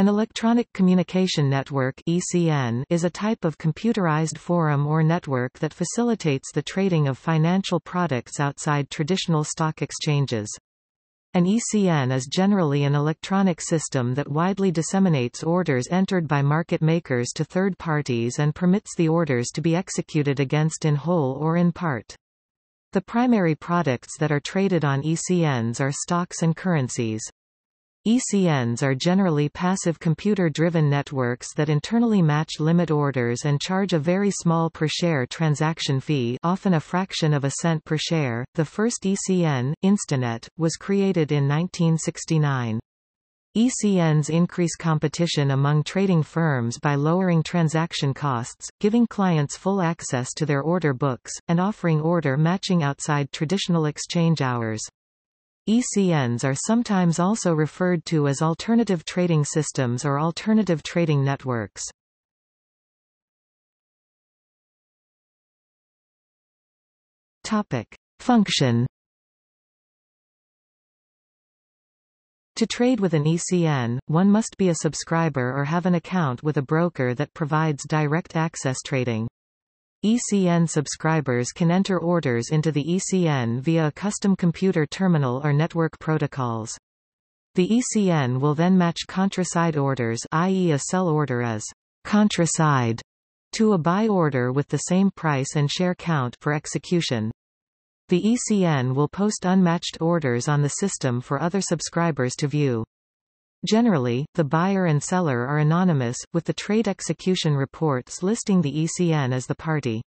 An electronic communication network (ECN) is a type of computerized forum or network that facilitates the trading of financial products outside traditional stock exchanges. An ECN is generally an electronic system that widely disseminates orders entered by market makers to third parties and permits the orders to be executed against in whole or in part. The primary products that are traded on ECNs are stocks and currencies. ECNs are generally passive computer-driven networks that internally match limit orders and charge a very small per share transaction fee, often a fraction of a cent per share. The first ECN, Instinet, was created in 1969. ECNs increase competition among trading firms by lowering transaction costs, giving clients full access to their order books, and offering order matching outside traditional exchange hours. ECNs are sometimes also referred to as alternative trading systems or alternative trading networks. Topic: Function. To trade with an ECN, one must be a subscriber or have an account with a broker that provides direct access trading. ECN subscribers can enter orders into the ECN via a custom computer terminal or network protocols. The ECN will then match contra-side orders, i.e. a sell order as contra-side to a buy order with the same price and share count for execution. The ECN will post unmatched orders on the system for other subscribers to view. Generally, the buyer and seller are anonymous, with the trade execution reports listing the ECN as the party.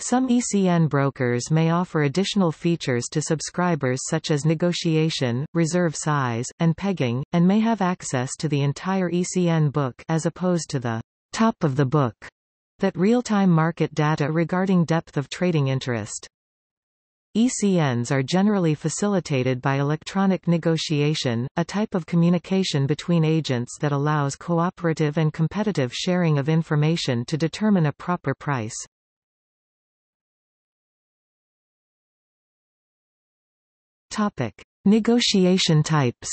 Some ECN brokers may offer additional features to subscribers such as negotiation, reserve size, and pegging, and may have access to the entire ECN book as opposed to the top of the book that real-time market data regarding depth of trading interest. ECNs are generally facilitated by electronic negotiation, a type of communication between agents that allows cooperative and competitive sharing of information to determine a proper price. Topic: Negotiation types.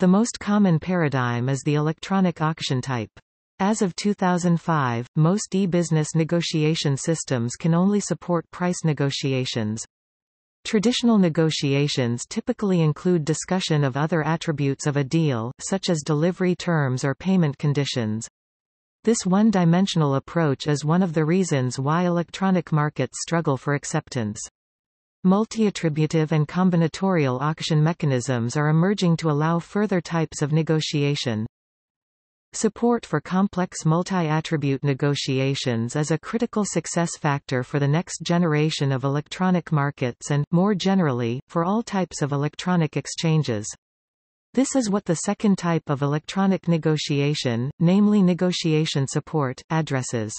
The most common paradigm is the electronic auction type. As of 2005, most e-business negotiation systems can only support price negotiations. Traditional negotiations typically include discussion of other attributes of a deal, such as delivery terms or payment conditions. This one-dimensional approach is one of the reasons why electronic markets struggle for acceptance. Multi-attributive and combinatorial auction mechanisms are emerging to allow further types of negotiation. Support for complex multi-attribute negotiations is a critical success factor for the next generation of electronic markets and, more generally, for all types of electronic exchanges. This is what the second type of electronic negotiation, namely negotiation support, addresses.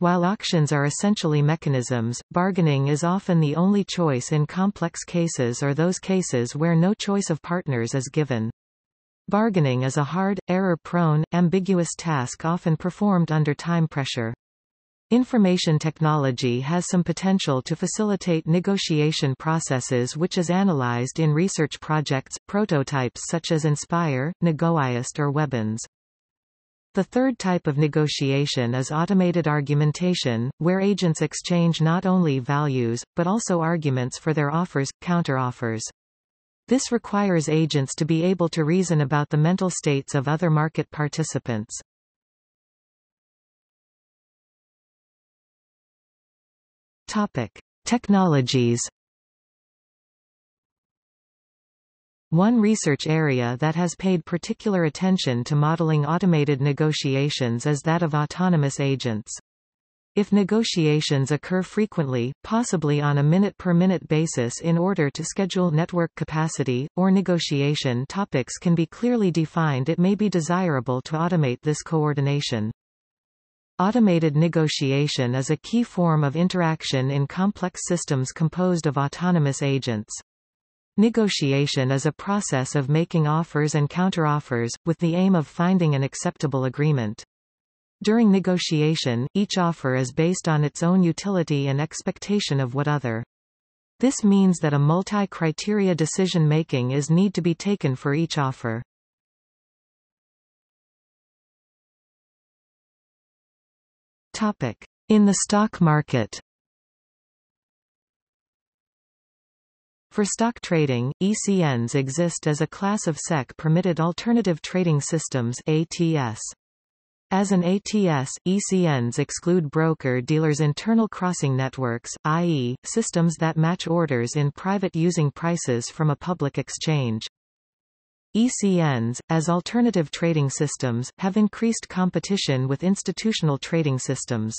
While auctions are essentially mechanisms, bargaining is often the only choice in complex cases or those cases where no choice of partners is given. Bargaining is a hard, error-prone, ambiguous task often performed under time pressure. Information technology has some potential to facilitate negotiation processes, which is analyzed in research projects, prototypes such as Inspire, NegoISST or Webans. The third type of negotiation is automated argumentation, where agents exchange not only values, but also arguments for their offers, counteroffers. This requires agents to be able to reason about the mental states of other market participants. Topic: Technologies. One research area that has paid particular attention to modeling automated negotiations is that of autonomous agents. If negotiations occur frequently, possibly on a minute-per-minute basis in order to schedule network capacity, or negotiation topics can be clearly defined, it may be desirable to automate this coordination. Automated negotiation is a key form of interaction in complex systems composed of autonomous agents. Negotiation is a process of making offers and counteroffers, with the aim of finding an acceptable agreement. During negotiation, each offer is based on its own utility and expectation of what other This means that a multi-criteria decision-making is need to be taken for each offer. In the stock market. For stock trading, ECNs exist as a class of SEC-permitted alternative trading systems (ATS). As an ATS, ECNs exclude broker-dealers' internal crossing networks, i.e., systems that match orders in private using prices from a public exchange. ECNs, as alternative trading systems, have increased competition with institutional trading systems.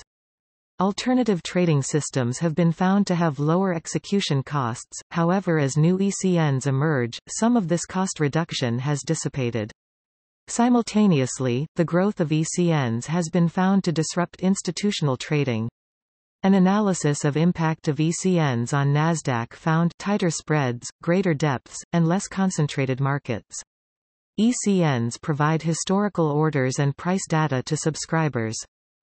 Alternative trading systems have been found to have lower execution costs, however, as new ECNs emerge, some of this cost reduction has dissipated. Simultaneously, the growth of ECNs has been found to disrupt institutional trading. An analysis of impact of ECNs on Nasdaq found tighter spreads, greater depths, and less concentrated markets. ECNs provide historical orders and price data to subscribers.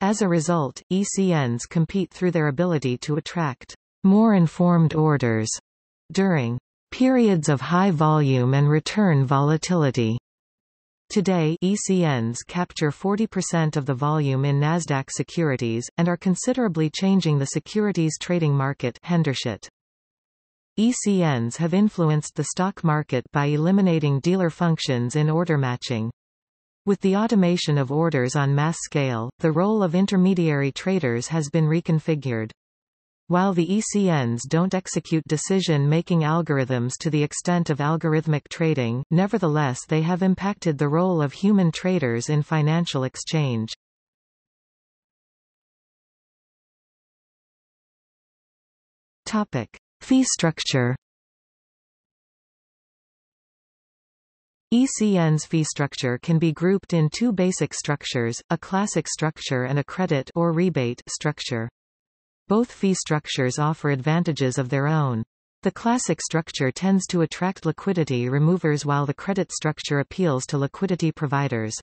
As a result, ECNs compete through their ability to attract more informed orders during periods of high volume and return volatility. Today, ECNs capture 40% of the volume in Nasdaq securities, and are considerably changing the securities trading market. ECNs have influenced the stock market by eliminating dealer functions in order matching. With the automation of orders on mass scale, the role of intermediary traders has been reconfigured. While the ECNs don't execute decision-making algorithms to the extent of algorithmic trading, nevertheless they have impacted the role of human traders in financial exchange. Topic: Fee structure. ECN's fee structure can be grouped in two basic structures, a classic structure and a credit or rebate structure. Both fee structures offer advantages of their own. The classic structure tends to attract liquidity removers while the credit structure appeals to liquidity providers.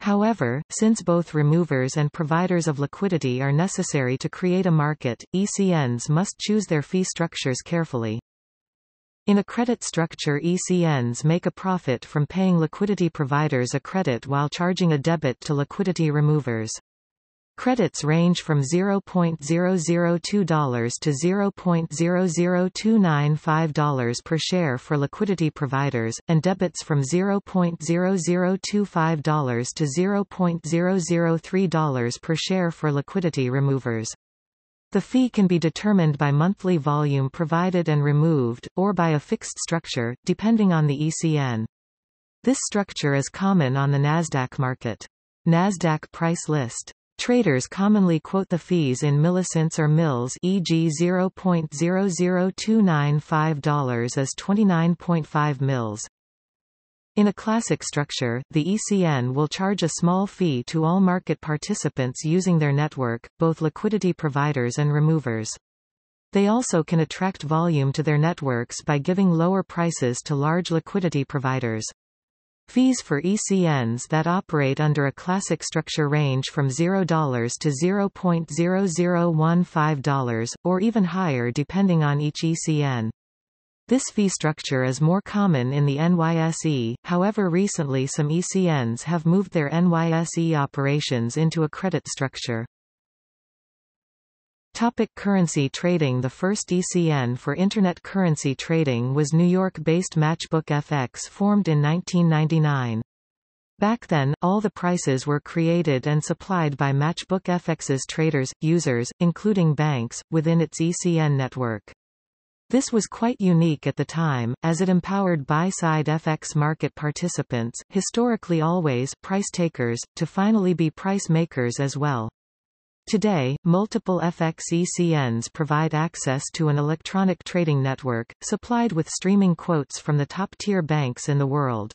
However, since both removers and providers of liquidity are necessary to create a market, ECNs must choose their fee structures carefully. In a credit structure, ECNs make a profit from paying liquidity providers a credit while charging a debit to liquidity removers. Credits range from $0.002 to $0.00295 per share for liquidity providers, and debits from $0.0025 to $0.003 per share for liquidity removers. The fee can be determined by monthly volume provided and removed, or by a fixed structure, depending on the ECN. This structure is common on the Nasdaq market. Nasdaq price list. Traders commonly quote the fees in millicents or mils, e.g. $0.00295 as 29.5 mils. In a classic structure, the ECN will charge a small fee to all market participants using their network, both liquidity providers and removers. They also can attract volume to their networks by giving lower prices to large liquidity providers. Fees for ECNs that operate under a classic structure range from $0 to $0.0015, or even higher depending on each ECN. This fee structure is more common in the NYSE, however recently some ECNs have moved their NYSE operations into a credit structure. Topic: currency trading. The first ECN for Internet currency trading was New York-based Matchbook FX, formed in 1999. Back then, all the prices were created and supplied by Matchbook FX's traders, users, including banks, within its ECN network. This was quite unique at the time, as it empowered buy-side FX market participants, historically always price takers, to finally be price makers as well. Today, multiple FX ECNs provide access to an electronic trading network, supplied with streaming quotes from the top-tier banks in the world.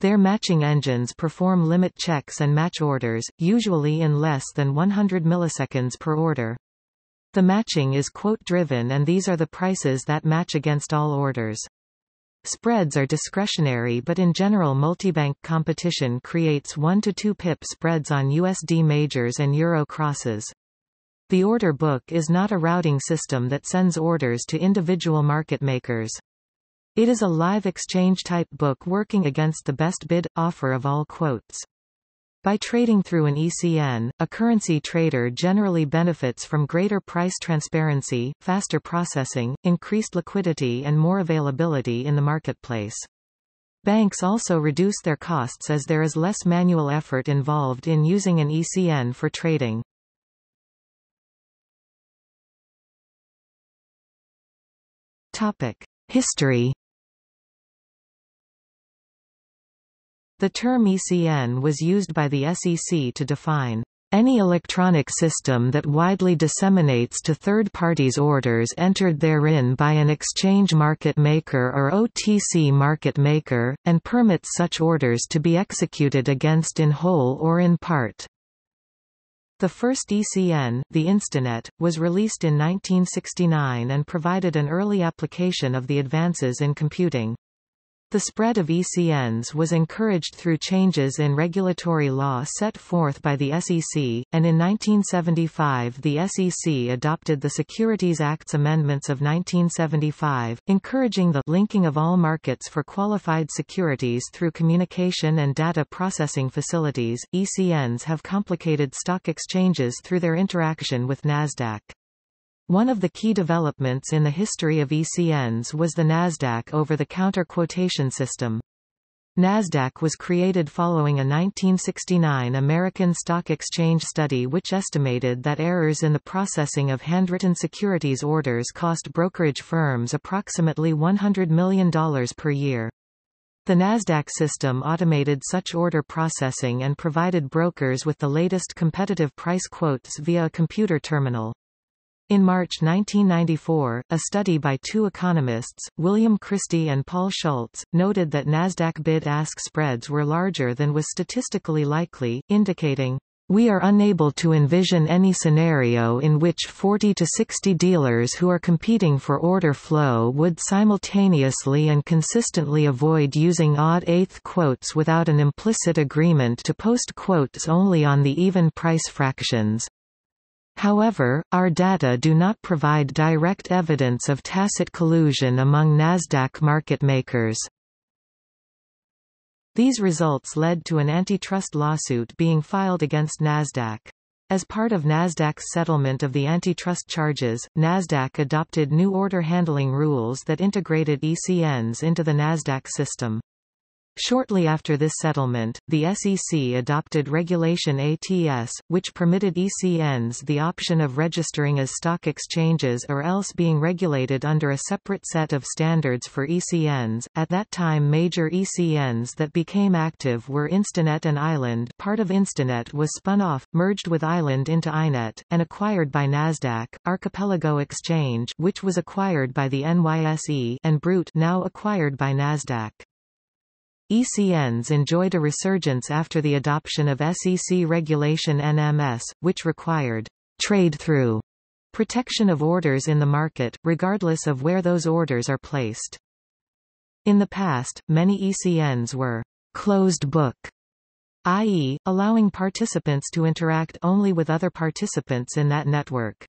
Their matching engines perform limit checks and match orders, usually in less than 100 milliseconds per order. The matching is quote-driven, and these are the prices that match against all orders. Spreads are discretionary, but in general multibank competition creates 1 to 2 pip spreads on USD majors and euro crosses. The order book is not a routing system that sends orders to individual market makers. It is a live exchange-type book working against the best bid offer of all quotes. By trading through an ECN, a currency trader generally benefits from greater price transparency, faster processing, increased liquidity and more availability in the marketplace. Banks also reduce their costs as there is less manual effort involved in using an ECN for trading. Topic: History. The term ECN was used by the SEC to define any electronic system that widely disseminates to third parties orders entered therein by an exchange market maker or OTC market maker, and permits such orders to be executed against in whole or in part. The first ECN, the Instinet, was released in 1969 and provided an early application of the advances in computing. The spread of ECNs was encouraged through changes in regulatory law set forth by the SEC, and in 1975 the SEC adopted the Securities Act's amendments of 1975, encouraging the linking of all markets for qualified securities through communication and data processing facilities. ECNs have complicated stock exchanges through their interaction with NASDAQ. One of the key developments in the history of ECNs was the NASDAQ over-the-counter quotation system. NASDAQ was created following a 1969 American Stock Exchange study which estimated that errors in the processing of handwritten securities orders cost brokerage firms approximately $100 million per year. The NASDAQ system automated such order processing and provided brokers with the latest competitive price quotes via a computer terminal. In March 1994, a study by two economists, William Christie and Paul Schultz, noted that NASDAQ bid-ask spreads were larger than was statistically likely, indicating, "We are unable to envision any scenario in which 40 to 60 dealers who are competing for order flow would simultaneously and consistently avoid using odd eighth quotes without an implicit agreement to post quotes only on the even price fractions. However, our data do not provide direct evidence of tacit collusion among NASDAQ market makers." These results led to an antitrust lawsuit being filed against NASDAQ. As part of NASDAQ's settlement of the antitrust charges, NASDAQ adopted new order handling rules that integrated ECNs into the NASDAQ system. Shortly after this settlement, the SEC adopted Regulation ATS, which permitted ECNs the option of registering as stock exchanges or else being regulated under a separate set of standards for ECNs. At that time, major ECNs that became active were Instinet and INET. Part of Instinet was spun off, merged with INET into INET, and acquired by NASDAQ. Archipelago Exchange, which was acquired by the NYSE, and Brute, now acquired by NASDAQ. ECNs enjoyed a resurgence after the adoption of SEC Regulation NMS, which required trade-through protection of orders in the market, regardless of where those orders are placed. In the past, many ECNs were closed book, i.e., allowing participants to interact only with other participants in that network.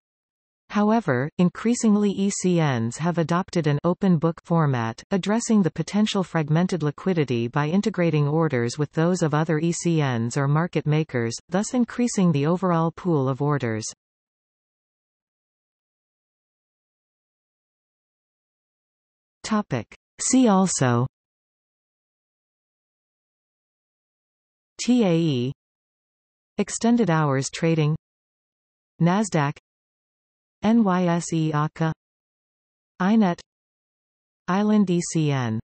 However, increasingly ECNs have adopted an open book format, addressing the potential fragmented liquidity by integrating orders with those of other ECNs or market makers, thus increasing the overall pool of orders. Topic: See also TAE, extended hours trading, NASDAQ, NYSE ACA, INET, INET ECN.